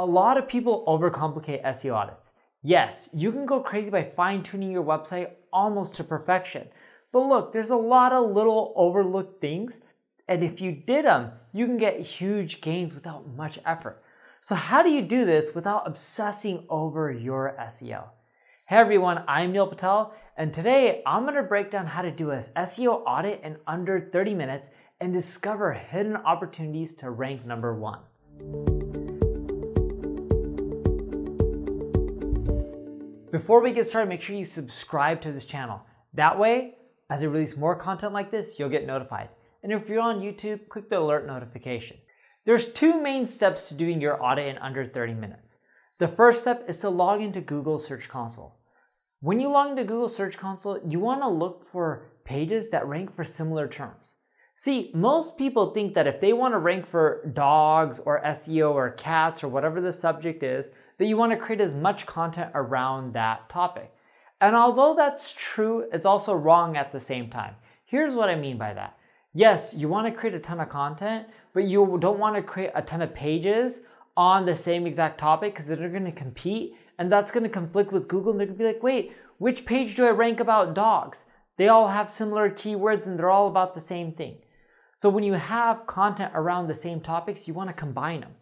A lot of people overcomplicate SEO audits. Yes, you can go crazy by fine-tuning your website almost to perfection. But look, there's a lot of little overlooked things, and if you did them, you can get huge gains without much effort. So how do you do this without obsessing over your SEO? Hey everyone, I'm Neil Patel, and today I'm going to break down how to do an SEO audit in under 30 minutes and discover hidden opportunities to rank #1. Before we get started, make sure you subscribe to this channel. That way, as I release more content like this, you'll get notified. And if you're on YouTube, click the alert notification. There's two main steps to doing your audit in under 30 minutes. The first step is to log into Google Search Console. When you log into Google Search Console, you want to look for pages that rank for similar terms. See, most people think that if they want to rank for dogs or SEO or cats or whatever the subject is, that you want to create as much content around that topic. And although that's true, it's also wrong at the same time. Here's what I mean by that. Yes, you want to create a ton of content, but you don't want to create a ton of pages on the same exact topic because they're going to compete, and that's going to conflict with Google, and they're going to be like, wait, which page do I rank about dogs? They all have similar keywords, and they're all about the same thing. So when you have content around the same topics, you want to combine them.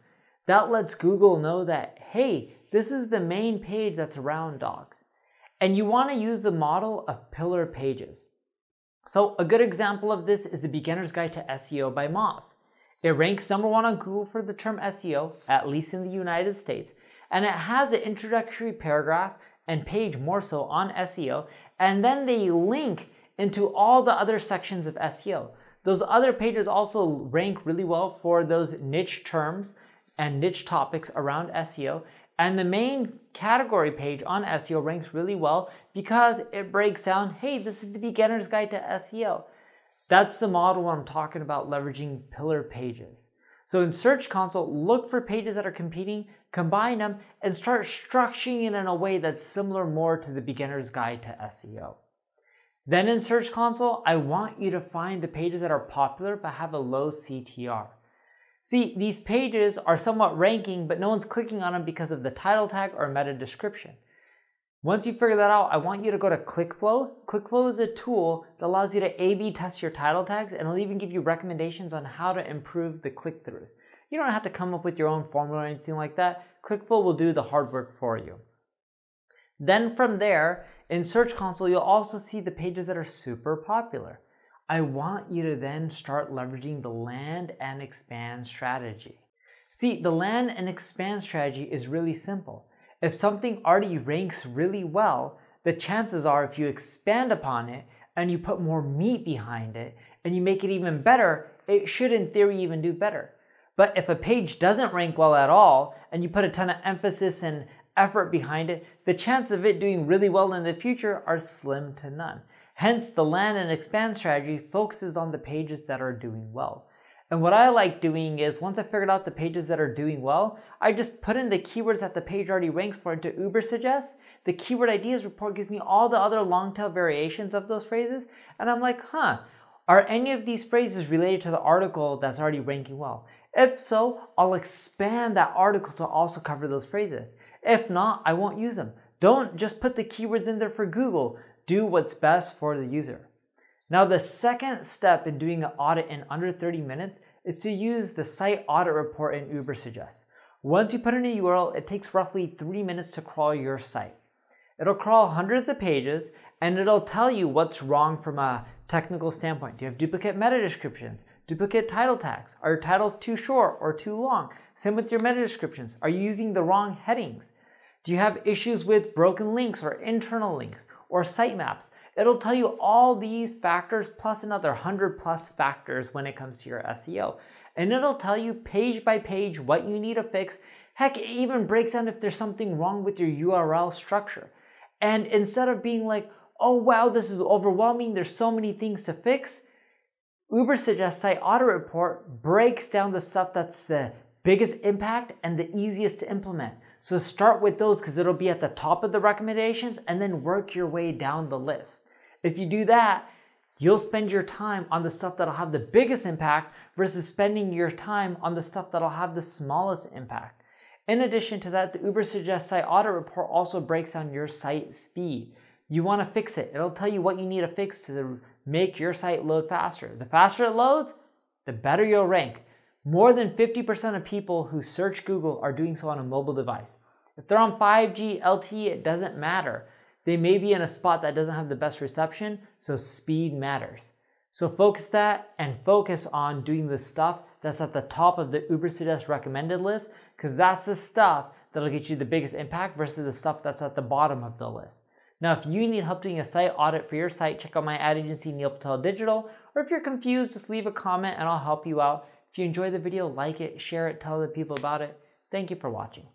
That lets Google know that, hey, this is the main page that's around dogs. And you want to use the model of pillar pages. So a good example of this is the Beginner's Guide to SEO by Moz. It ranks #1 on Google for the term SEO, at least in the United States, and it has an introductory paragraph and page more so on SEO, and then they link into all the other sections of SEO. Those other pages also rank really well for those niche terms and niche topics around SEO, and the main category page on SEO ranks really well because it breaks down, hey, this is the Beginner's Guide to SEO. That's the model I'm talking about, leveraging pillar pages. So in Search Console, look for pages that are competing, combine them, and start structuring it in a way that's similar more to the Beginner's Guide to SEO. Then in Search Console, I want you to find the pages that are popular but have a low CTR. See, these pages are somewhat ranking, but no one's clicking on them because of the title tag or meta description. Once you figure that out, I want you to go to ClickFlow. ClickFlow is a tool that allows you to A/B test your title tags, and it'll even give you recommendations on how to improve the click-throughs. You don't have to come up with your own formula or anything like that. ClickFlow will do the hard work for you. Then from there, in Search Console, you'll also see the pages that are super popular. I want you to then start leveraging the land and expand strategy. See, the land and expand strategy is really simple. If something already ranks really well, the chances are if you expand upon it and you put more meat behind it and you make it even better, it should in theory even do better. But if a page doesn't rank well at all and you put a ton of emphasis and effort behind it, the chance of it doing really well in the future are slim to none. Hence, the land and expand strategy focuses on the pages that are doing well. And what I like doing is, once I figured out the pages that are doing well, I just put in the keywords that the page already ranks for into Ubersuggest. The keyword ideas report gives me all the other long tail variations of those phrases. And I'm like, huh, are any of these phrases related to the article that's already ranking well? If so, I'll expand that article to also cover those phrases. If not, I won't use them. Don't just put the keywords in there for Google. Do what's best for the user. Now, the second step in doing an audit in under 30 minutes is to use the site audit report in Ubersuggest. Once you put in a URL, it takes roughly 3 minutes to crawl your site. It'll crawl hundreds of pages, and it'll tell you what's wrong from a technical standpoint. Do you have duplicate meta descriptions? Duplicate title tags? Are your titles too short or too long? Same with your meta descriptions. Are you using the wrong headings? Do you have issues with broken links or internal links or sitemaps? It'll tell you all these factors plus another 100+ factors when it comes to your SEO. And it'll tell you page by page what you need to fix. Heck, it even breaks down if there's something wrong with your URL structure. And instead of being like, oh wow, this is overwhelming, there's so many things to fix, Ubersuggest Site Audit Report breaks down the stuff that's the biggest impact and the easiest to implement. So start with those because it'll be at the top of the recommendations and then work your way down the list. If you do that, you'll spend your time on the stuff that'll have the biggest impact versus spending your time on the stuff that'll have the smallest impact. In addition to that, the Ubersuggest site audit report also breaks down your site speed. You want to fix it. It'll tell you what you need to fix to make your site load faster. The faster it loads, the better you'll rank. More than 50% of people who search Google are doing so on a mobile device. If they're on 5G LTE, it doesn't matter. They may be in a spot that doesn't have the best reception, so speed matters. So focus that and focus on doing the stuff that's at the top of the Ubersuggest recommended list, because that's the stuff that'll get you the biggest impact versus the stuff that's at the bottom of the list. Now, if you need help doing a site audit for your site, check out my ad agency, Neil Patel Digital, or if you're confused, just leave a comment and I'll help you out. If you enjoyed the video, like it, share it, tell other people about it. Thank you for watching.